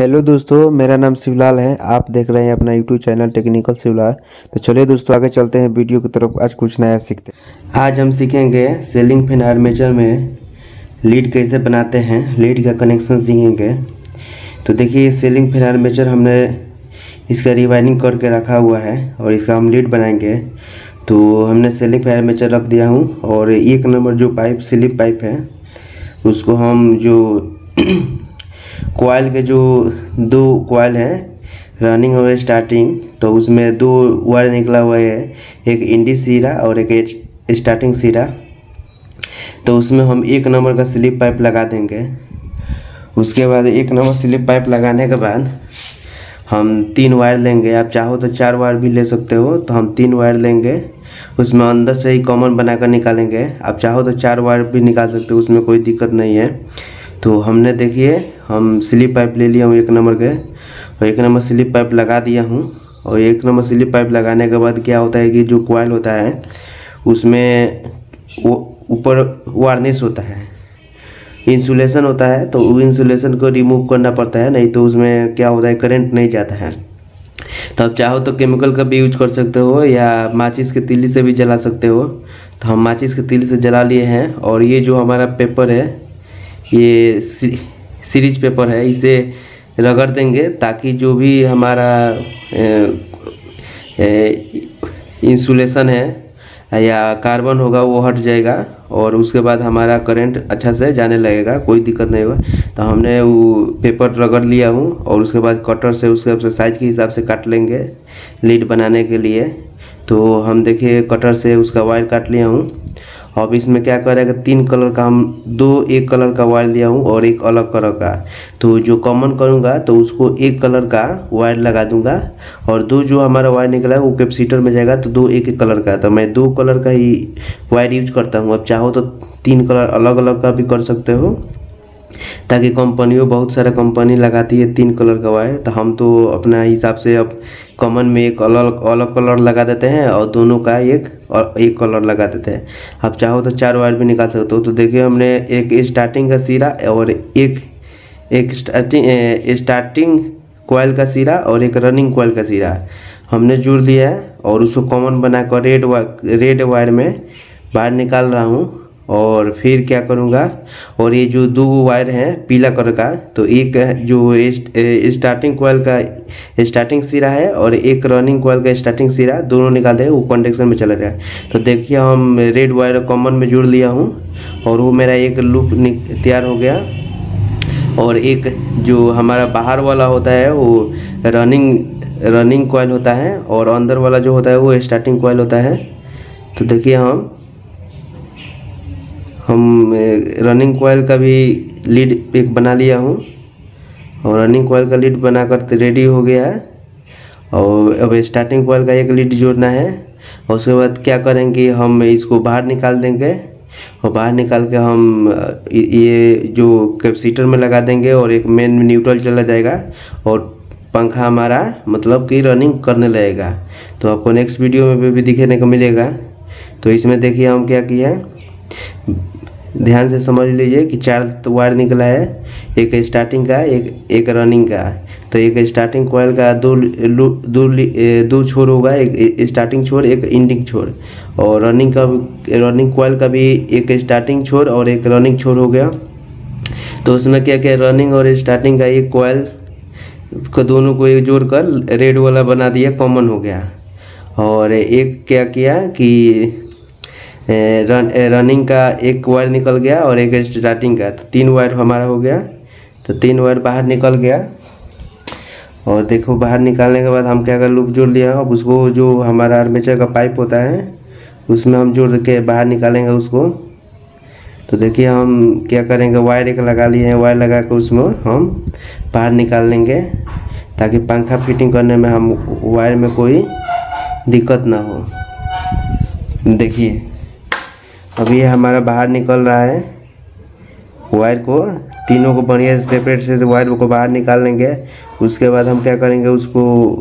Hello दोस्तों, मेरा नाम शिवलाल है। आप देख रहे हैं अपना यूट्यूब चैनल टेक्निकल शिवलाल। तो चलिए दोस्तों, आगे चलते हैं वीडियो की तरफ। आज कुछ नया सीखते हैं। आज हम सीखेंगे सेलिंग फैन आर्मेचर में लीड कैसे बनाते हैं, लीड का कनेक्शन सीखेंगे। तो देखिए, सेलिंग फैन आर्मेचर हमने इसका रिवाइनिंग करके रखा हुआ है और इसका हम लीड बनाएंगे। तो हमने सेलिंग फैन आर्मेचर रख दिया हूँ और एक नंबर जो पाइप स्लिप पाइप है उसको हम जो कॉइल के जो दो कॉइल हैं रनिंग और स्टार्टिंग, तो उसमें दो वायर निकला हुआ है, एक इंडी सीरा और एक स्टार्टिंग सीरा। तो उसमें हम एक नंबर का स्लिप पाइप लगा देंगे। उसके बाद एक नंबर स्लिप पाइप लगाने के बाद हम तीन वायर लेंगे। आप चाहो तो चार वायर भी ले सकते हो। तो हम तीन वायर लेंगे, उसमें अंदर से ही कॉमन बनाकर निकालेंगे। आप चाहो तो चार वायर भी निकाल सकते हो, उसमें कोई दिक्कत नहीं है। तो हमने देखिए, हम स्लिप पाइप ले लिया हूँ एक नंबर के और एक नंबर स्लिप पाइप लगा दिया हूँ। और एक नंबर स्लिप पाइप लगाने के बाद क्या होता है कि जो कॉइल होता है उसमें वो ऊपर वार्निश होता है, इंसुलेशन होता है। तो इंसुलेशन को रिमूव करना पड़ता है, नहीं तो उसमें क्या होता है करंट नहीं जाता है। तो आप चाहो तो केमिकल का भी यूज कर सकते हो या माचिस के तीली से भी जला सकते हो। तो हम माचिस के तीली से जला लिए हैं। और ये जो हमारा पेपर है, ये सीरीज पेपर है, इसे रगड़ देंगे ताकि जो भी हमारा इंसुलेशन है या कार्बन होगा वो हट जाएगा और उसके बाद हमारा करंट अच्छा से जाने लगेगा, कोई दिक्कत नहीं होगा। तो हमने वो पेपर रगड़ लिया हूँ और उसके बाद कटर से उसके साइज के हिसाब से काट लेंगे लीड बनाने के लिए। तो हम देखिए कटर से उसका वायर काट लिया हूँ। अब इसमें क्या करेगा, तीन कलर का हम दो, एक कलर का वायर लिया हूँ और एक अलग कलर का। तो जो कॉमन करूँगा तो उसको एक कलर का वायर लगा दूँगा और दो जो हमारा वायर निकला है वो कैपेसिटर में जाएगा। तो दो एक एक कलर का, तो मैं दो कलर का ही वायर यूज करता हूँ। अब चाहो तो तीन कलर अलग अलग का भी कर सकते हो, ताकि कंपनियों बहुत सारा कंपनी लगाती है तीन कलर का वायर। तो हम तो अपना हिसाब से अब कॉमन में एक अलग अलग कलर लगा देते हैं और दोनों का एक कलर लगा देते हैं। आप चाहो तो चार वायर भी निकाल सकते हो। तो देखिए, हमने एक स्टार्टिंग का सीरा और एक स्टार्टिंग कॉइल का सीरा और एक रनिंग कॉइल का सीरा हमने जोड़ लिया है और उसको कॉमन बनाकर रेड वायर में बाहर निकाल रहा हूँ। और फिर क्या करूँगा, और ये जो दो वायर हैं पीला कलर का, तो एक जो स्टार्टिंग कॉइल का स्टार्टिंग सिरा है और एक रनिंग कॉइल का स्टार्टिंग सिरा, दोनों निकाल दें, वो कंडक्शन में चला जाए। तो देखिए, हम रेड वायर कॉमन में जोड़ लिया हूँ और वो मेरा एक लूप तैयार हो गया। और एक जो हमारा बाहर वाला होता है वो रनिंग कॉइल होता है और अंदर वाला जो होता है वो स्टार्टिंग कॉइल होता है। तो देखिए, हम रनिंग कॉइल का भी लीड एक बना लिया हूँ और रनिंग कॉइल का लीड बनाकर रेडी हो गया है। और अब स्टार्टिंग कॉइल का एक लीड जोड़ना है और उसके बाद क्या करेंगे, हम इसको बाहर निकाल देंगे और बाहर निकाल के हम ये जो कैपेसिटर में लगा देंगे और एक मेन न्यूट्रल चला जाएगा और पंखा हमारा मतलब कि रनिंग करने लगेगा। तो आपको नेक्स्ट वीडियो में भी दिखने को मिलेगा। तो इसमें देखिए, हम क्या किया है, ध्यान से समझ लीजिए कि चार वायर निकला है, एक स्टार्टिंग का एक रनिंग का। तो एक स्टार्टिंग कॉइल का दो छोर होगा, एक स्टार्टिंग छोर एक एंडिंग छोर। और रनिंग कॉइल का भी एक स्टार्टिंग छोर और एक रनिंग छोर हो गया। तो उसमें क्या क्या, रनिंग और स्टार्टिंग का एक कॉइल को दोनों को एक जोड़ कर रेड वाला बना दिया, कॉमन हो गया। और एक क्या किया कि रनिंग का एक वायर निकल गया और एक स्टार्टिंग का, तो तीन वायर हमारा हो गया। तो तीन वायर बाहर निकल गया। और देखो, बाहर निकालने के बाद हम क्या कर लूप जोड़ लिया। अब उसको जो हमारा आर्मेचर का पाइप होता है उसमें हम जोड़ के बाहर निकालेंगे उसको। तो देखिए, हम क्या करेंगे, वायर एक लगा लिए हैं, वायर लगा कर उसमें हम बाहर निकाल लेंगे ताकि पंखा फिटिंग करने में हम वायर में कोई दिक्कत ना हो। देखिए, अब ये हमारा बाहर निकल रहा है। वायर को तीनों को बढ़िया से सेपरेट से वायर को बाहर निकाल लेंगे। उसके बाद हम क्या करेंगे, उसको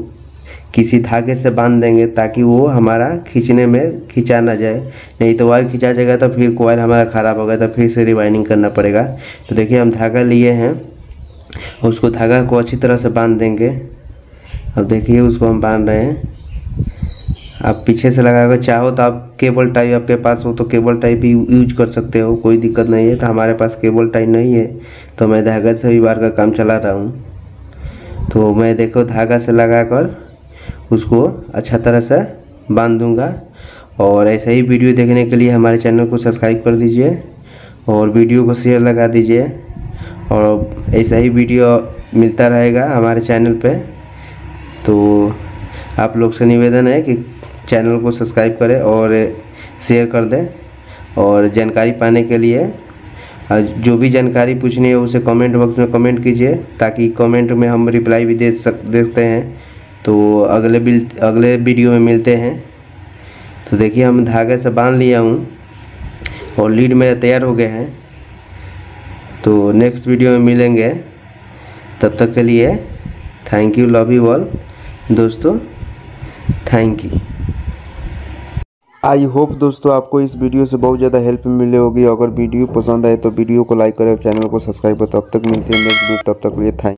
किसी धागे से बांध देंगे ताकि वो हमारा खींचने में खिंचा ना जाए, नहीं तो वायर खिंचा जाएगा तो फिर कॉइल हमारा ख़राब होगा, तो फिर से रिवाइनिंग करना पड़ेगा। तो देखिए, हम धागा लिए हैं उसको धागा को अच्छी तरह से बांध देंगे। अब देखिए उसको हम बांध रहे हैं। आप पीछे से लगाओगे, चाहो तो आप केबल टाई आपके पास हो तो केबल टाई भी यूज कर सकते हो, कोई दिक्कत नहीं है। तो हमारे पास केबल टाई नहीं है तो मैं धागा से ही बार का काम चला रहा हूँ। तो मैं देखो धागा से लगाकर उसको अच्छा तरह से बांध दूँगा। और ऐसे ही वीडियो देखने के लिए हमारे चैनल को सब्सक्राइब कर दीजिए और वीडियो को शेयर लगा दीजिए। और ऐसा ही वीडियो मिलता रहेगा हमारे चैनल पे। तो आप लोग से निवेदन है कि चैनल को सब्सक्राइब करें और शेयर कर दें। और जानकारी पाने के लिए जो भी जानकारी पूछनी है उसे कमेंट बॉक्स में कमेंट कीजिए, ताकि कमेंट में हम रिप्लाई भी देखते हैं। तो अगले वीडियो में मिलते हैं। तो देखिए हम धागे से बांध लिया हूँ और लीड मेरे तैयार हो गए हैं। तो नेक्स्ट वीडियो में मिलेंगे, तब तक के लिए thank you, love you all दोस्तों, थैंक यू। आई होप दोस्तों आपको इस वीडियो से बहुत ज़्यादा हेल्प मिले होगी। अगर वीडियो पसंद आए तो वीडियो को लाइक करें और चैनल को सब्सक्राइब करें। तब तक मिलते हैं नेक्स्ट वीडियो, तब तक के लिए थैंक